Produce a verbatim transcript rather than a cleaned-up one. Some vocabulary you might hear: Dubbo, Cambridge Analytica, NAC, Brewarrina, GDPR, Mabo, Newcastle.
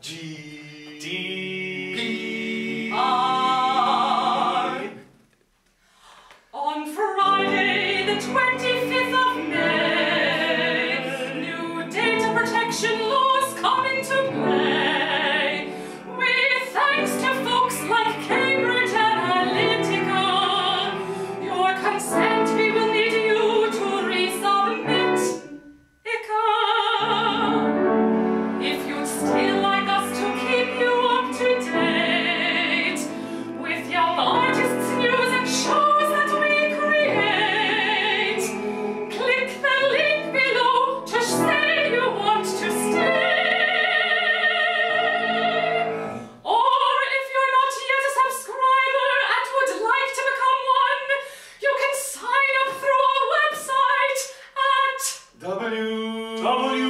G D P R. On Friday the twenty-fifth of May, new data protection laws come into play, with thanks to folks like Cambridge Analytica. Your consent we will need you to resubmit. I C A. If you'd still W